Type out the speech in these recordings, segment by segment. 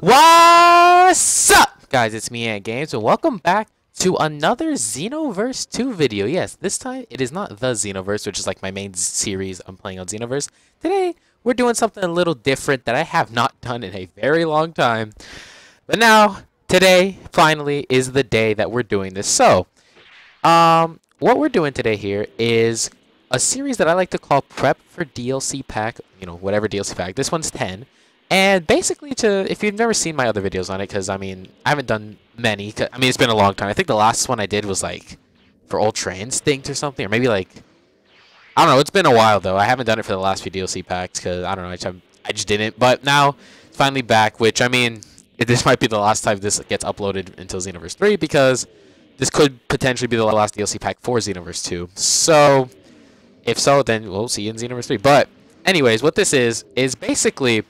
What's up, guys? It's me, Ant Games, and welcome back to another Xenoverse 2 video. Yes, this time it is not the Xenoverse, which is like my main series I'm playing on Xenoverse. Today, we're doing something a little different that I have not done in a very long time. But now, today, finally, is the day that we're doing this. So, what we're doing today here is a series that I like to call Prep for DLC Pack, you know, whatever DLC pack. This one's 10. And basically, if you've never seen my other videos on it, because, I mean, I haven't done many. I mean, it's been a long time. I think the last one I did was, like, for Ultra Instinct or something. Or maybe, like, I don't know. It's been a while, though. I haven't done it for the last few DLC packs, because, I don't know. I just didn't. But now, it's finally back, which, I mean, this might be the last time this gets uploaded until Xenoverse 3, because this could potentially be the last DLC pack for Xenoverse 2. So, if so, then we'll see you in Xenoverse 3. But, anyways, what this is basically...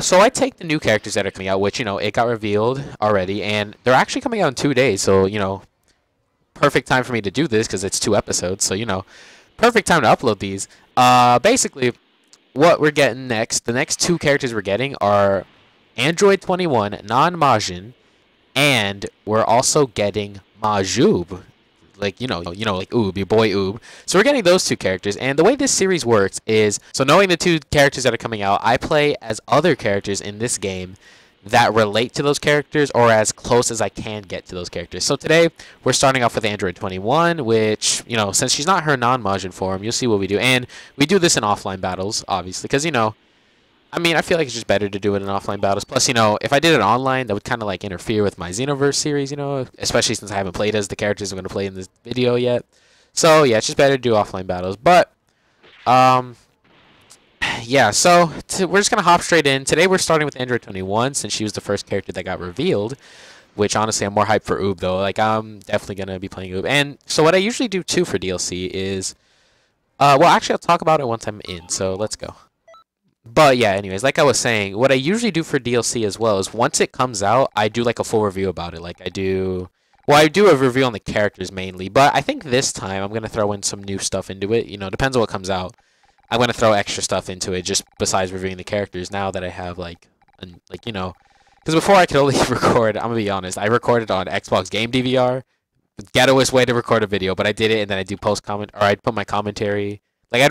So I take the new characters that are coming out, which, you know, it got revealed already, and they're actually coming out in 2 days, so, you know, perfect time for me to do this, because it's 2 episodes, so, you know, perfect time to upload these. Basically, what we're getting next, the next 2 characters we're getting are Android 21, non-Majin, and we're also getting Majuub, like, you know, like Oob, your boy Oob. So we're getting those 2 characters, and the way this series works is, so knowing the 2 characters that are coming out, I play as other characters in this game that relate to those characters, or as close as I can get to those characters. So today, we're starting off with Android 21, which, you know, since she's not her non-Majin form, you'll see what we do. And we do this in offline battles, obviously, because, you know, I mean, I feel like it's just better to do it in offline battles. Plus, you know, if I did it online, that would kind of, like, interfere with my Xenoverse series, you know, especially since I haven't played as the characters I'm going to play in this video yet. So, yeah, it's just better to do offline battles. But, yeah, so we're just going to hop straight in. Today we're starting with Android 21, since she was the first character that got revealed, which, honestly, I'm more hyped for Oob, though. Like, I'm definitely going to be playing Oob. And so what I usually do, too, for DLC is, well, actually, I'll talk about it once I'm in, so let's go. But yeah, anyways, like I was saying, what I usually do for DLC as well is once it comes out, I do like a full review about it. Like I do a review on the characters mainly, but I think this time I'm going to throw in some new stuff into it. You know, depends on what comes out. I'm going to throw extra stuff into it just besides reviewing the characters now that I have like you know, because before I could only record, I'm going to be honest, I recorded on Xbox Game DVR, the ghettoest way to record a video, but I did it and then I do post comment, or I'd put my commentary. Like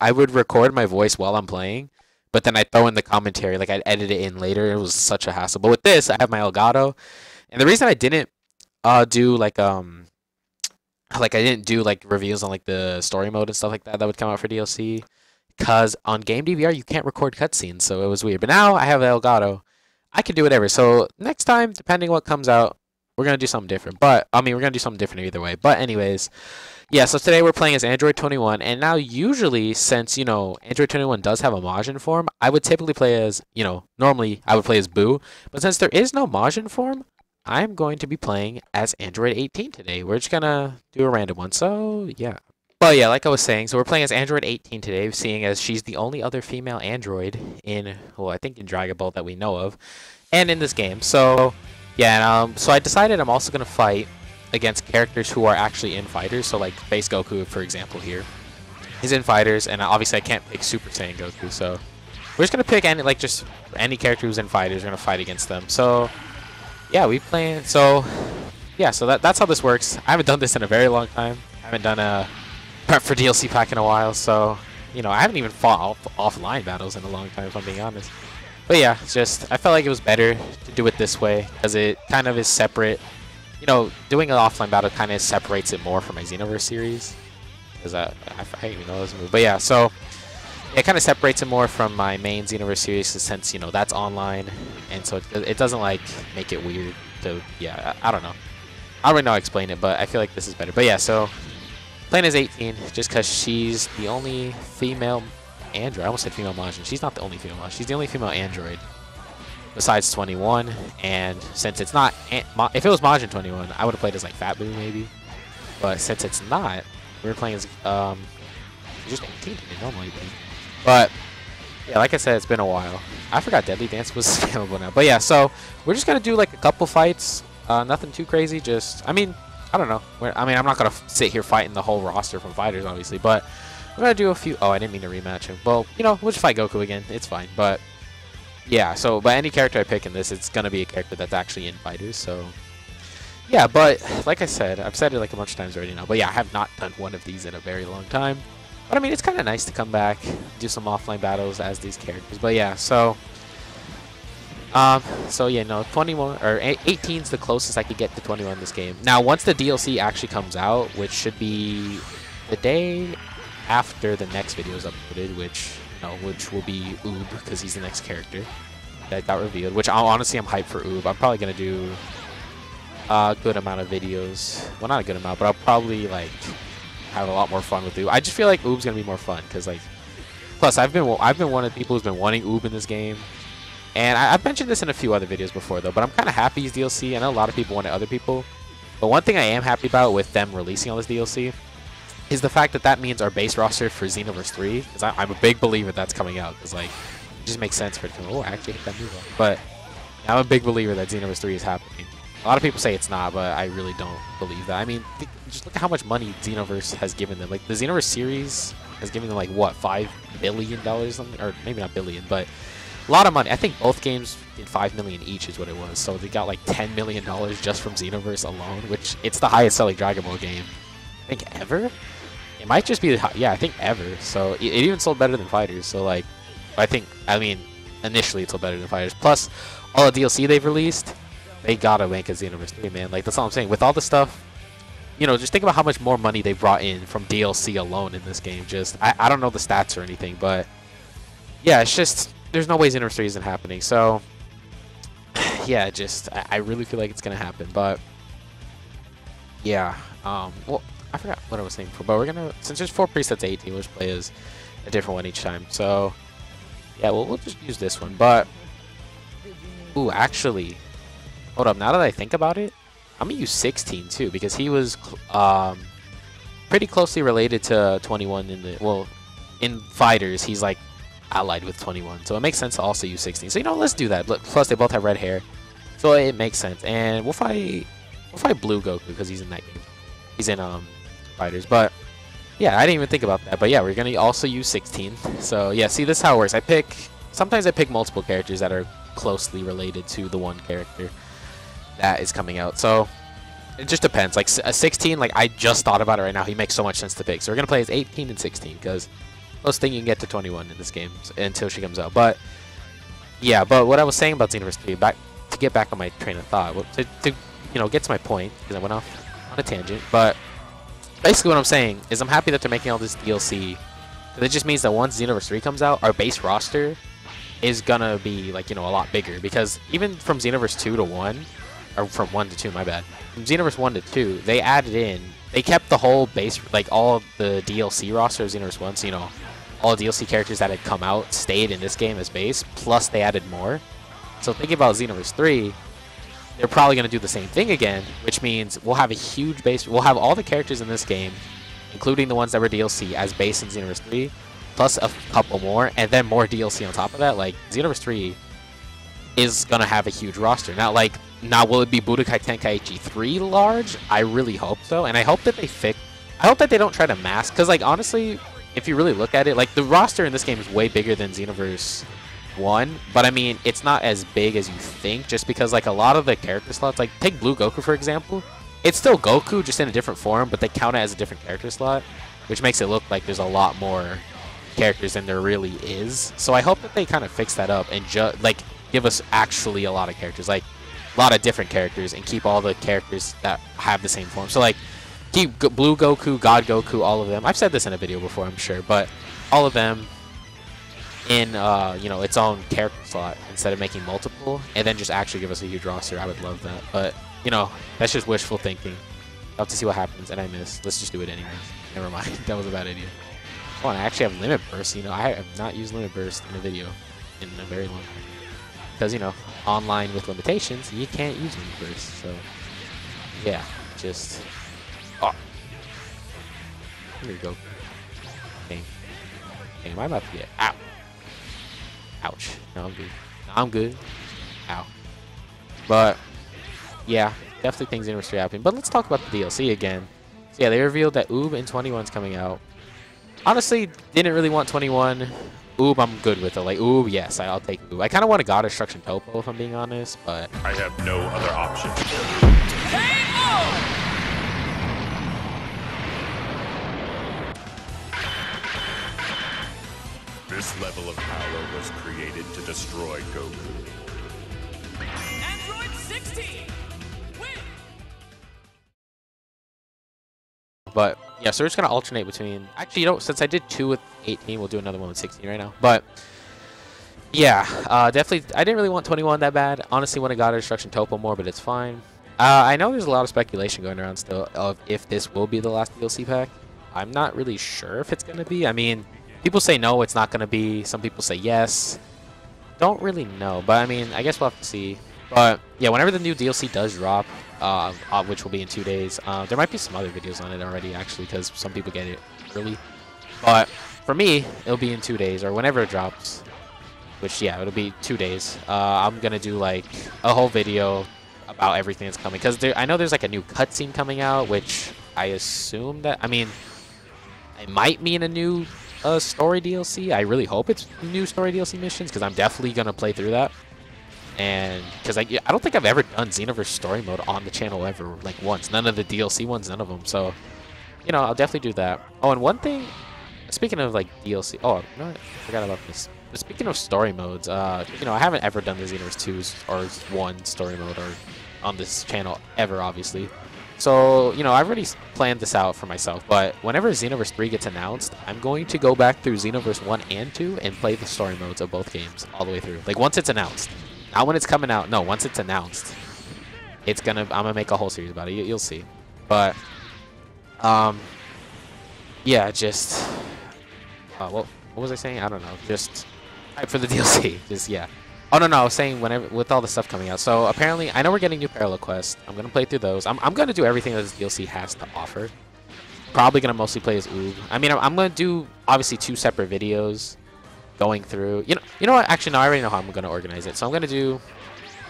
I would record my voice while I'm playing, but then I'd throw in the commentary. Like I'd edit it in later. It was such a hassle. But with this, I have my Elgato, and the reason I didn't do like I didn't do like reviews on like the story mode and stuff like that would come out for DLC, because on Game DVR you can't record cutscenes, so it was weird. But now I have Elgato, I can do whatever. So next time, depending what comes out, we're gonna do something different. But I mean, we're gonna do something different either way. But anyways. Yeah, so today we're playing as Android 21, and now usually, since, you know, Android 21 does have a Majin form, I would typically play as, you know, normally I would play as Boo, but since there is no Majin form, I'm going to be playing as Android 18 today. We're just gonna do a random one, so, yeah. But yeah, like I was saying, so we're playing as Android 18 today, seeing as she's the only other female Android in, well, I think in Dragon Ball that we know of, and in this game. So, yeah, and, so I decided I'm also gonna fight against characters who are actually in fighters. So like Base Goku, for example, here he's in fighters, and obviously I can't pick Super Saiyan Goku, so we're just gonna pick any, like, just any character who's in fighters. We're gonna fight against them. So yeah, we playing. So yeah, so that's how this works. I haven't done this in a very long time. I haven't done a prep for DLC pack in a while, so you know, I haven't even fought offline battles in a long time, if I'm being honest. But yeah, it's just I felt like it was better to do it this way, because it kind of is separate. You know, doing an offline battle kind of separates it more from my Xenoverse series, because I didn't even know this move. But yeah, so it kind of separates it more from my main Xenoverse series, since, you know, that's online, and so it doesn't like make it weird. To yeah, I don't know. I don't really know how to explain it, but I feel like this is better. But yeah, so playing as 18 just because she's the only female Android. I almost said female Majin. She's not the only female Majin. She's the only female Android. Besides 21, and since it's not, if it was Majin 21, I would have played as like Fat Boo maybe, but since it's not, we're playing as just 18 normally. But yeah, like I said, it's been a while. I forgot Deadly Dance was available now. But yeah, so we're just gonna do like a couple fights, nothing too crazy. Just I mean, I don't know. I mean, I'm not gonna sit here fighting the whole roster from fighters, obviously, but I'm gonna do a few. Oh, I didn't mean to rematch him. Well, you know, we'll just fight Goku again. It's fine, but. Yeah, so by any character I pick in this, it's going to be a character that's actually in fighters, so... Yeah, but like I said, I've said it like a bunch of times already now, but yeah, I have not done one of these in a very long time. But I mean, it's kind of nice to come back, do some offline battles as these characters, but yeah, so... yeah, no, 21 or 18 is the closest I could get to 21 in this game. Now, once the DLC actually comes out, which should be the day after the next video is uploaded, which... No, which will be Oob, because he's the next character that got revealed, which honestly I'm hyped for Oob. I'm probably going to do a good amount of videos. Well, not a good amount, but I'll probably like have a lot more fun with Oob. I just feel like Oob's going to be more fun because like, plus I've been one of the people who's been wanting Oob in this game. And I've mentioned this in a few other videos before though, but I'm kind of happy he's DLC. I know a lot of people want it, other people. But one thing I am happy about with them releasing all this DLC is the fact that that means our base roster for Xenoverse 3, because I'm a big believer that's coming out, because like, it just makes sense for it to come. Oh, I actually hit that move up. But I'm a big believer that Xenoverse 3 is happening. A lot of people say it's not, but I really don't believe that. I mean, just look at how much money Xenoverse has given them. Like, the Xenoverse series has given them like, what, $5 billion, something? Or maybe not billion, but a lot of money. I think both games did $5 million each is what it was, so they got like $10 million just from Xenoverse alone, which it's the highest selling Dragon Ball game, I think, ever. It might just be, yeah, I think ever. So it even sold better than Fighters. So like, I mean, initially it sold better than Fighters. Plus, all the DLC they've released, they gotta make a Xenoverse 3, man. Like that's all I'm saying. With all the stuff, you know, just think about how much more money they brought in from DLC alone in this game. Just, I don't know the stats or anything, but yeah, it's just there's no way Xenoverse 3 isn't happening. So yeah, just I really feel like it's gonna happen. But yeah, well. I forgot what I was saying before, but we're gonna, since there's 4 presets to 18, we'll just play as a different one each time. So, yeah, we'll just use this one. But, ooh, actually, hold up. Now that I think about it, I'm gonna use 16 too, because he was pretty closely related to 21 in the, well, in Fighters, he's like allied with 21. So it makes sense to also use 16. So, you know, let's do that. Plus, they both have red hair, so it makes sense. And we'll fight Blue Goku because he's in that game. He's in Fighters, but yeah, I didn't even think about that. But yeah, we're gonna also use 16. So yeah, see, this is how it works. Sometimes I pick multiple characters that are closely related to the one character that is coming out. So it just depends. Like a 16, like I just thought about it right now. He makes so much sense to pick. So we're gonna play as 18 and 16 because most thing you can get to 21 in this game until she comes out. But yeah, but what I was saying about Xenoverse 3, back to get back on my train of thought, to you know, get to my point because I went off on a tangent, but. Basically what I'm saying is I'm happy that they're making all this DLC. It just means that once Xenoverse 3 comes out, our base roster is gonna be like, you know, a lot bigger, because even from Xenoverse 2 to 1, or from 1 to 2, my bad. From Xenoverse 1 to 2, they added in, they kept the whole base, like all the DLC roster of Xenoverse 1, so you know, all DLC characters that had come out stayed in this game as base, plus they added more. So thinking about Xenoverse 3, they're probably going to do the same thing again, which means we'll have a huge base. We'll have all the characters in this game, including the ones that were DLC, as base in Xenoverse 3, plus a couple more, and then more DLC on top of that. Like, Xenoverse 3 is going to have a huge roster. Now, will it be Budokai Tenkaichi 3 large? I really hope so, and I hope that they fix... I hope that they don't try to mask, because, like, honestly, if you really look at it, like, the roster in this game is way bigger than Xenoverse 1, but I mean, it's not as big as you think, just because like a lot of the character slots, like take Blue Goku for example, it's still Goku just in a different form, but they count it as a different character slot, which makes it look like there's a lot more characters than there really is. So I hope that they kind of fix that up and just like give us actually a lot of characters, like a lot of different characters, and keep all the characters that have the same form. So like keep Blue Goku, God Goku, all of them. I've said this in a video before, I'm sure, but all of them in you know, its own character slot instead of making multiple, and then just actually give us a huge roster. I would love that, but you know, that's just wishful thinking. I'll have to see what happens. And I missed. Let's just do it anyway. Never mind. That was a bad idea. Come on, I actually have Limit Burst. You know, I have not used Limit Burst in a video in a very long time, because you know, online with limitations, you can't use Limit Burst. So yeah, just oh, here we go. Dang, I'm about to get out. Ouch. No, I'm good. Ow. But, yeah, definitely things in Xenoverse happening. But let's talk about the DLC again. So, yeah, they revealed that Oob and 21's coming out. Honestly, didn't really want 21 Oob, I'm good with it. Like, Oob, yes, I'll take Oob. I kind of want a God Destruction Topo, if I'm being honest, but... I have no other option. K.O. This level of power was created to destroy Goku. Android 16! Win! But, yeah, so we're just going to alternate between... Actually, you know, since I did 2 with 18, we'll do another one with 16 right now. But, yeah, definitely... I didn't really want 21 that bad. Honestly, when I got a Destruction Topo more, but it's fine. I know there's a lot of speculation going around still of if this will be the last DLC pack. I'm not really sure if it's going to be. I mean... People say no, it's not going to be. Some people say yes. Don't really know, but I mean, I guess we'll have to see. But yeah, whenever the new DLC does drop, which will be in 2 days, there might be some other videos on it already, actually, because some people get it early. But for me, it'll be in 2 days, or whenever it drops, which, yeah, it'll be 2 days. I'm going to do, like, a whole video about everything that's coming, because I know there's, like, a new cutscene coming out, which I assume that, I mean, it might mean a new... story DLC. I really hope it's new story DLC missions, because I'm definitely gonna play through that. And because I don't think I've ever done Xenoverse story mode on the channel ever, like once. None of the DLC ones, none of them. So, you know, I'll definitely do that. Oh, and one thing. Speaking of like DLC. Oh, no, I forgot about this. But speaking of story modes, you know, I haven't ever done the Xenoverse 2's or 1 story mode or on this channel ever, obviously. So, you know, I've already planned this out for myself, but whenever Xenoverse 3 gets announced, I'm going to go back through Xenoverse 1 and 2 and play the story modes of both games all the way through. Like, once it's announced. Not when it's coming out. No, once it's announced. It's gonna... I'm gonna make a whole series about it. You'll see. But, yeah, just... what was I saying? I don't know. Just hype for the DLC. Just, yeah. Oh, no, I was saying whenever, with all the stuff coming out. So, apparently, I know we're getting new parallel quests. I'm going to play through those. I'm going to do everything that this DLC has to offer. Probably going to mostly play as Oob. I mean, I'm going to do, obviously, 2 separate videos going through. You know what? Actually, no, I already know how I'm going to organize it. So, I'm going to do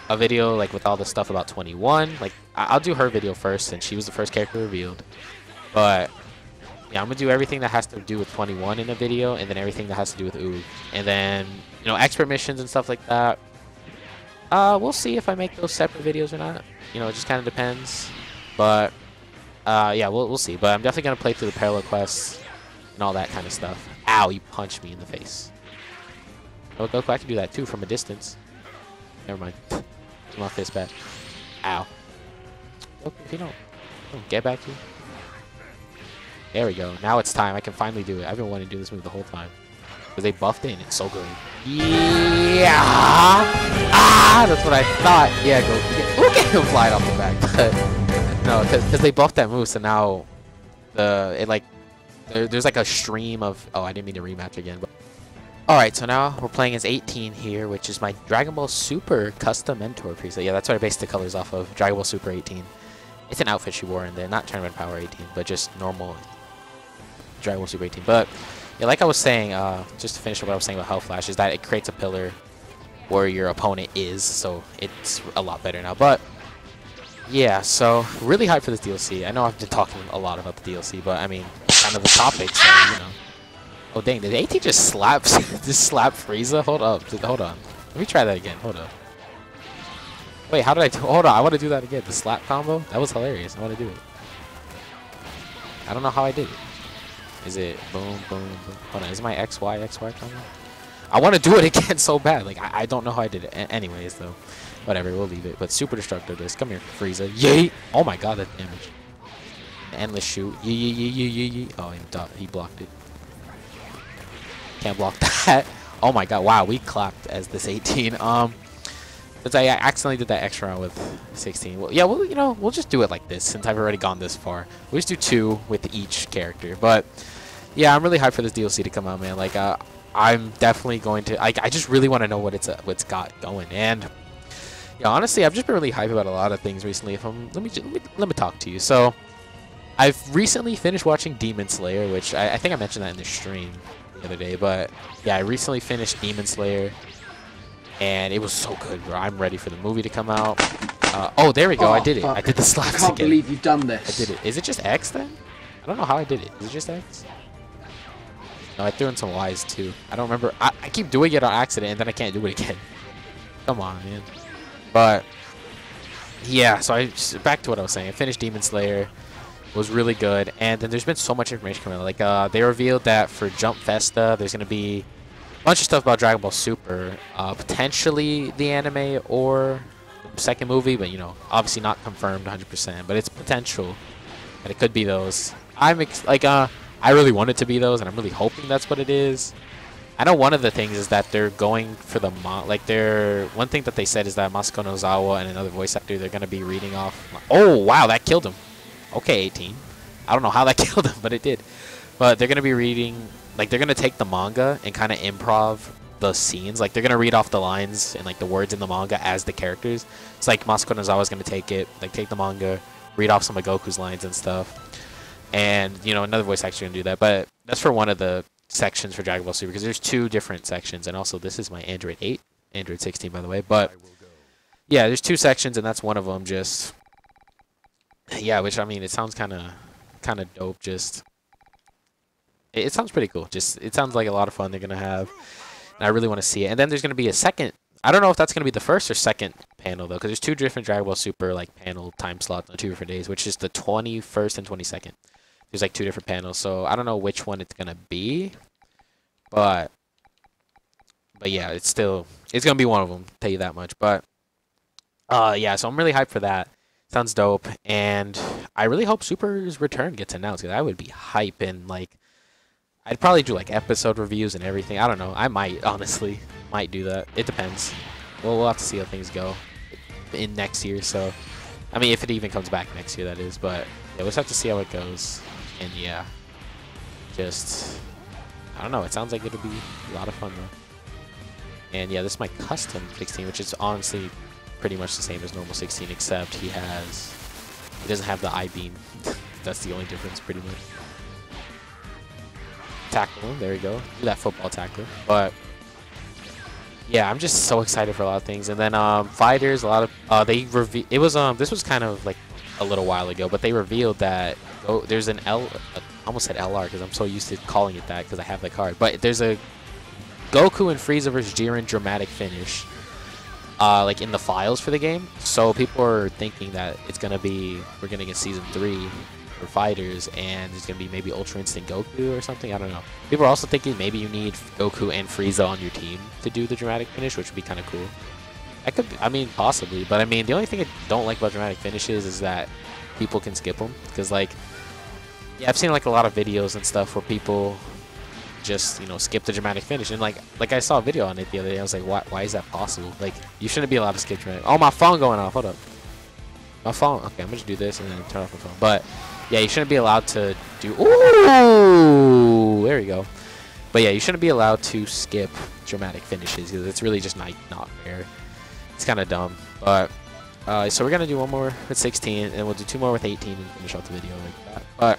a video, like, with all the stuff about 21. Like, I'll do her video first, since she was the first character revealed. But... yeah, I'm going to do everything that has to do with 21 in a video, and then everything that has to do with Oob. And then, you know, expert missions and stuff like that. We'll see if I make those separate videos or not. You know, it just kind of depends. But, yeah, we'll see. But I'm definitely going to play through the parallel quests and all that kind of stuff. Ow, you punched me in the face. Oh, Goku, I can do that too from a distance. Never mind. Give my fist back. Ow. Goku, if you don't get back to you. There we go. Now it's time. I can finally do it. I've been wanting to do this move the whole time. Because they buffed it and it's so good. Yeah! Ah! That's what I thought. Yeah, go. We'll get him flying off the back. But no, because they buffed that move, so now it like there's like a stream of... Oh, I didn't mean to rematch again. But... Alright, so now we're playing as 18 here, which is my Dragon Ball Super Custom Mentor preset. Yeah, that's what I based the colors off of. Dragon Ball Super 18. It's an outfit she wore in there. Not Tournament Power 18, but just normal... Dragon Ball Super 18. But yeah, like I was saying, just to finish what I was saying about Hell Flash, is that it creates a pillar where your opponent is, so it's a lot better now. But yeah, so really hyped for this DLC. I know I've been talking a lot about the DLC, but I mean, kind of the topic, so you know. Oh dang, did AT just slap Frieza? Hold up, hold on. Let me try that again. Hold up. Wait, how did I do? Hold on, I want to do that again. The slap combo? That was hilarious. I want to do it. I don't know how I did it. Is it boom, boom, boom? Hold on, is my XY combo? I want to do it again so bad. Like, I don't know how I did it. Anyways, though. Whatever, we'll leave it. But super destructive this. Come here, Frieza. Yay! Oh my god, that damage. Endless shoot. Yee. Oh, he blocked it. Can't block that. Oh my god, wow, we clapped as this 18. Since I accidentally did that extra round with 16. Well, yeah, well, you know, we'll just do it like this since I've already gone this far. We'll just do 2 with each character. But, yeah, I'm really hyped for this DLC to come out, man. Like, I'm definitely going to... I just really want to know what it's got going. And, yeah, honestly, I've just been really hyped about a lot of things recently. Let me talk to you. So, I've recently finished watching Demon Slayer, which I think I mentioned that in the stream the other day. But, yeah, I recently finished Demon Slayer. And it was so good, bro. I'm ready for the movie to come out. Oh, there we go. Oh, I did it. Fuck. I did the slaps again. I can't believe you've done this. I did it. Is it just X then? I don't know how I did it. Is it just X? No, I threw in some Ys too. I don't remember. I keep doing it on accident and then I can't do it again. Come on, man. But yeah, so back to what I was saying. I finished Demon Slayer. Was really good. And then there's been so much information coming out. Like, they revealed that for Jump Festa, there's going to be a bunch of stuff about Dragon Ball Super. Potentially the anime or the second movie, but, you know, obviously not confirmed 100%. But it's potential that it could be those. I really want it to be those, and I'm really hoping that's what it is. I know one of the things is that they're going for the one thing that they said is that Masako Nozawa and another voice actor, they're going to be reading off. Oh, wow, that killed him. Okay, 18. I don't know how that killed him, but it did. But they're going to be reading, like, they're going to take the manga and kind of improv the scenes. Like, they're going to read off the lines and, like, the words in the manga as the characters. It's like Masako Nozawa is going to take it, like, take the manga, read off some of Goku's lines and stuff. And, you know, another voice actor going to do that. But that's for one of the sections for Dragon Ball Super, because there's two different sections. And also, this is my Android 8, Android 16, by the way. But, yeah, there's two sections, and that's one of them just... Yeah, which, I mean, it sounds kind of dope. Just it sounds pretty cool. Just it sounds like a lot of fun they're gonna have, and I really want to see it. And then there's gonna be a second. I don't know if that's gonna be the first or second panel though, because there's two different Dragon Ball Super like panel time slots on two different days, which is the 21st and 22nd. There's like two different panels, so I don't know which one it's gonna be, but yeah, it's gonna be one of them. Tell you that much. But yeah, so I'm really hyped for that. Sounds dope, and I really hope Super's return gets announced, because I would be hyping, like, I'd probably do, like, episode reviews and everything. I don't know. I might, honestly. Might do that. It depends. We'll have to see how things go in next year, so. I mean, if it even comes back next year, that is, but yeah, we'll just have to see how it goes. And, yeah, just, I don't know. It sounds like it'll be a lot of fun, though. And, yeah, this is my custom 16, which is honestly... pretty much the same as normal 16, except he doesn't have the I-beam. That's the only difference, pretty much. Tackle him, there you go. Do that football tackle. But yeah, I'm just so excited for a lot of things. And then fighters, a lot of they revealed. It was this was kind of like a little while ago, but they revealed that there's an L. I almost said LR because I'm so used to calling it that because I have the card. But there's a Goku and Frieza versus Jiren dramatic finish. Like in the files for the game, so people are thinking that it's gonna be we're gonna get season 3 for fighters, and it's gonna be maybe Ultra Instinct Goku or something. I don't know. People are also thinking maybe you need Goku and Frieza on your team to do the dramatic finish, which would be kind of cool. I could, I mean, possibly, but I mean, the only thing I don't like about dramatic finishes is that people can skip them, because like, yeah, I've seen like a lot of videos and stuff where people just, you know, skip the dramatic finish, and like I saw a video on it the other day. I was like, why is that possible? Like, you shouldn't be allowed to skip dramatic. Oh, my phone going off. Hold up, my phone. Okay, I'm gonna do this and then turn off my phone. But yeah, you shouldn't be allowed to do. Ooh, there we go. But yeah, you shouldn't be allowed to skip dramatic finishes, because it's really just not fair. It's kind of dumb. But so we're gonna do one more with 16, and we'll do 2 more with 18, and finish off the video like that. But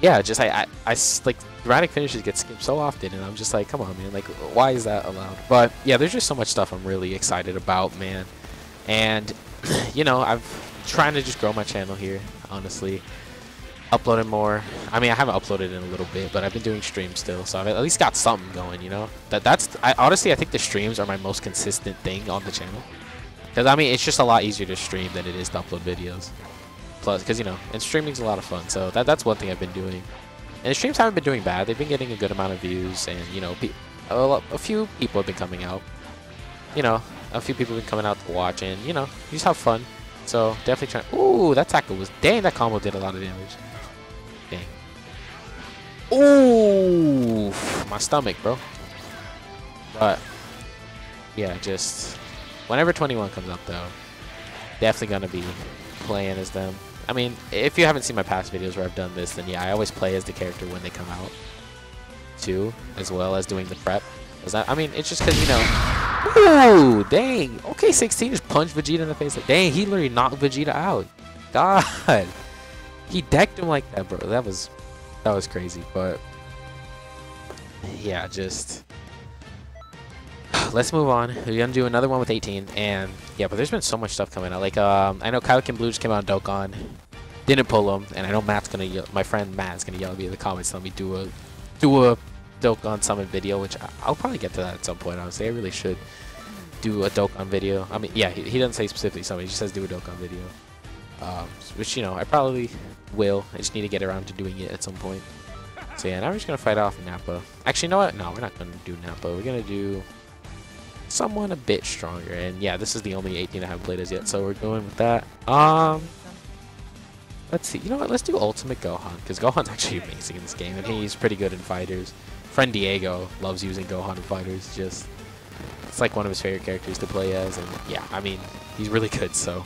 yeah, just I like dramatic finishes get skipped so often, and I'm just like, come on, man, like, why is that allowed? But yeah, there's just so much stuff I'm really excited about, man. And you know, I'm trying to just grow my channel here, honestly, uploading more. I mean, I haven't uploaded in a little bit, but I've been doing streams still, so I've at least got something going, you know. I honestly, I think the streams are my most consistent thing on the channel, because I mean, it's just a lot easier to stream than it is to upload videos. Plus, because, you know, and streaming's a lot of fun, so that's one thing I've been doing. And the streams haven't been doing bad. They've been getting a good amount of views, and, you know, a few people have been coming out. You know, a few people have been coming out to watch, and, you know, you just have fun. So, definitely trying... Ooh, that tackle was... Dang, that combo did a lot of damage. Dang. Ooh, my stomach, bro. But, yeah, just... Whenever 21 comes up, though, definitely gonna be playing as them. I mean, if you haven't seen my past videos where I've done this, then yeah, I always play as the character when they come out, too, as well as doing the prep. I mean, it's just because, you know... Ooh, dang! Okay, 16 just punched Vegeta in the face. Dang, he literally knocked Vegeta out. God! He decked him like that, bro. That was crazy, but... Yeah, just... Let's move on. We're gonna do another one with 18, and yeah, but there's been so much stuff coming out. Like, I know Kaioken Blue just came out on Dokkan, didn't pull him, and I know my friend Matt's gonna yell at me in the comments, telling me do a do a Dokkan Summon video, which I'll probably get to that at some point. Honestly, I really should do a Dokkan video. I mean, yeah, he doesn't say specifically Summon, he just says do a Dokkan video. Which, you know, I probably will. I just need to get around to doing it at some point. So yeah, now we're just going to fight off Nappa. Actually, you know what? No, we're not going to do Nappa. We're going to do someone a bit stronger. And yeah, this is the only 18 I haven't played as yet, so we're going with that. Let's see. You know what? Let's do Ultimate Gohan, because Gohan's actually amazing in this game, and he's pretty good in fighters. Friend Diego loves using Gohan in fighters. Just, it's like one of his favorite characters to play as, and yeah, I mean, he's really good, so.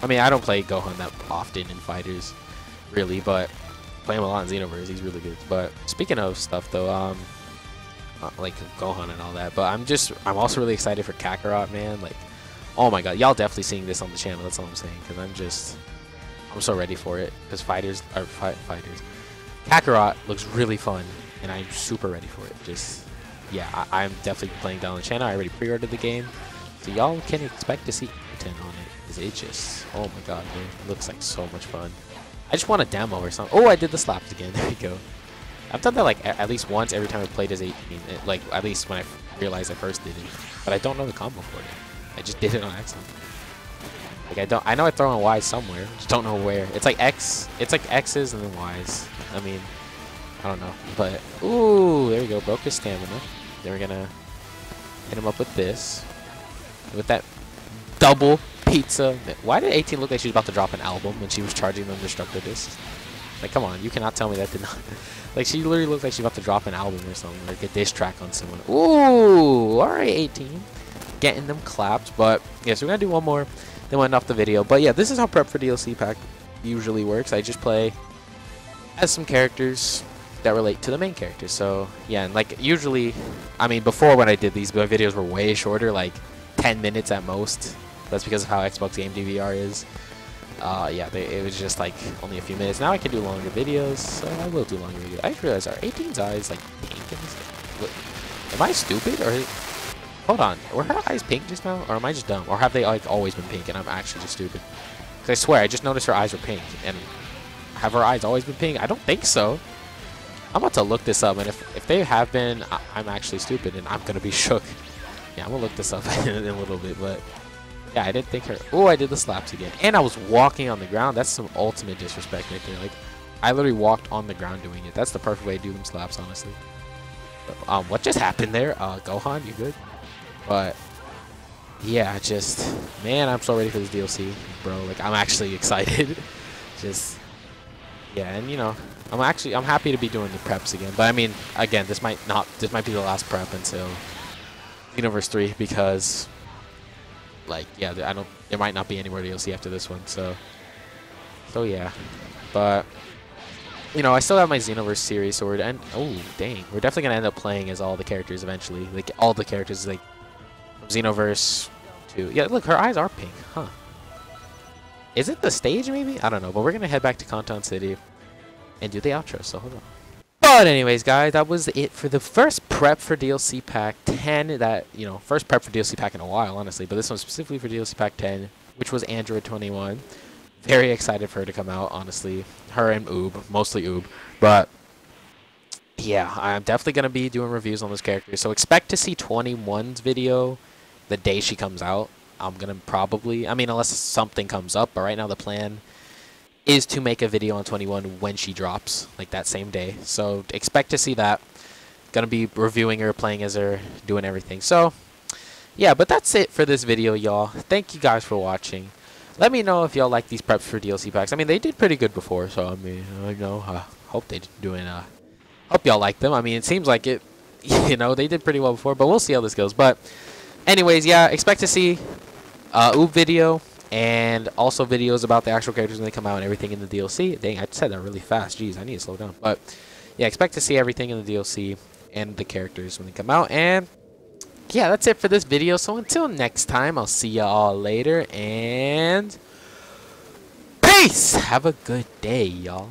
I mean, I don't play Gohan that often in fighters, really, but play him a lot in Xenoverse. He's really good. But speaking of stuff, though, like Gohan and all that, but I'm also really excited for Kakarot, man. Like, oh my god, y'all definitely seeing this on the channel. That's all I'm saying, because I'm so ready for it. Because Kakarot looks really fun, and I'm super ready for it. Just, yeah, I'm definitely playing down on the channel. I already pre-ordered the game, so y'all can expect to see content on it. It just, oh my god, man, it looks like so much fun. I just want a demo or something. Oh, I did the slaps again. There we go. I've done that like at least once every time I played as 18. Like at least when I realized I first did it, but I don't know the combo for it. I just did it on accident. Like I know I throw in Y somewhere, just don't know where. It's like X. It's like X's and then Y's. I mean, I don't know. But ooh, there we go. Broke his stamina. Then we're gonna hit him up with this, with that double. Pizza. Why did 18 look like she was about to drop an album when she was charging them destructo discs? Like, come on, you cannot tell me that did not. Like, she literally looked like she was about to drop an album or something, like a diss track on someone. Ooh, all right, 18, getting them clapped. But yeah, so we're gonna do one more, then we'll end off the video. But yeah, this is how prep for DLC pack usually works. I just play as some characters that relate to the main character. So yeah, and like usually, I mean, before when I did these, my videos were way shorter, like 10 minutes at most. That's because of how Xbox Game DVR is. Yeah, it was just like only a few minutes. Now I can do longer videos, so I will do longer videos. I just realized, are 18's eyes like pink in this? Am I stupid? Or hold on, were her eyes pink just now? Or am I just dumb? Or have they like always been pink and I'm actually just stupid? Because I swear, I just noticed her eyes were pink. And have her eyes always been pink? I don't think so. I'm about to look this up, and if they have been, I'm actually stupid and I'm going to be shook. Yeah, I'm going to look this up in a little bit, but... yeah, I didn't think her. Oh, I did the slaps again, and I was walking on the ground. That's some ultimate disrespect right there. Like, I literally walked on the ground doing it. That's the perfect way to do them slaps, honestly. What just happened there? Gohan, you good? But yeah, just man, I'm so ready for this DLC, bro. Like, I'm actually excited. Just yeah, and you know, I'm happy to be doing the preps again. But I mean, again, this might be the last prep until Xenoverse 3 because. Like, yeah, there might not be any more DLC after this one, so yeah, but, you know, I still have my Xenoverse series, so oh, dang, we're definitely going to end up playing as all the characters eventually, like, all the characters, like, from Xenoverse 2, yeah, look, her eyes are pink, huh, is it the stage, maybe, I don't know, but we're going to head back to Kanton City and do the outro, so hold on. But anyways, guys, that was it for the first prep for DLC Pack 10. That, you know, first prep for DLC Pack in a while, honestly. But this one specifically for DLC Pack 10, which was Android 21. Very excited for her to come out, honestly. Her and Oob, mostly Oob. But, yeah, I'm definitely going to be doing reviews on those characters. So expect to see 21's video the day she comes out. I'm going to probably, I mean, unless something comes up. But right now the plan is to make a video on 21 when she drops, like that same day. So expect to see that. Gonna be reviewing her, playing as her, doing everything. So yeah, but that's it for this video, y'all. Thank you guys for watching. Let me know if y'all like these preps for DLC packs. I mean, they did pretty good before, so I mean, I know, hope they doing. Hope y'all like them. I mean, it seems like it. You know, they did pretty well before, but we'll see how this goes. But anyways, yeah, expect to see Oob video. And also videos about the actual characters when they come out and everything in the DLC. Dang, I said that really fast. Jeez, I need to slow down. But yeah, expect to see everything in the DLC and the characters when they come out. And yeah, that's it for this video. So until next time, I'll see y'all later. And peace! Have a good day, y'all.